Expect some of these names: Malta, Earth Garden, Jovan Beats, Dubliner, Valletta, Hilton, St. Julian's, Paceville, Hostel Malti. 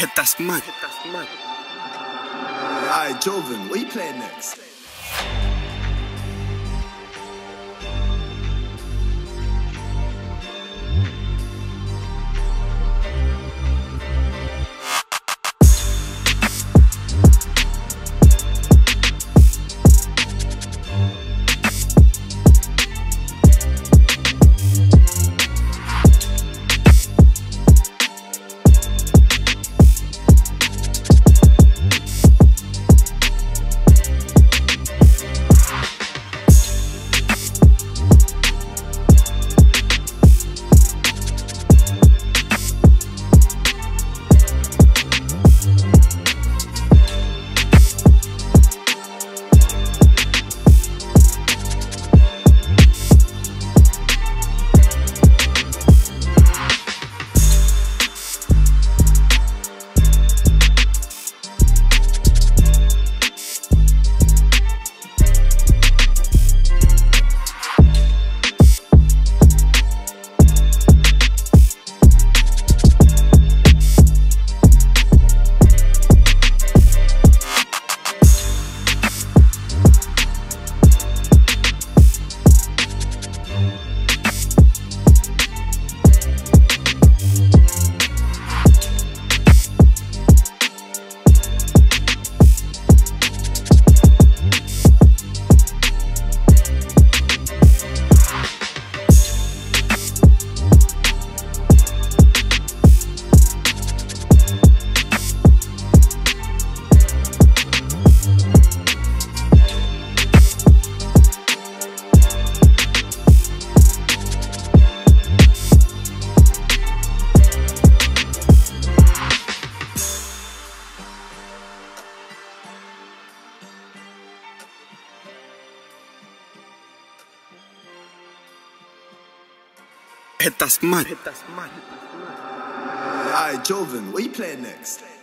Estás mal. All right, Jovan, what you playing next? Estás mal. All right, Jovan, what you playing next?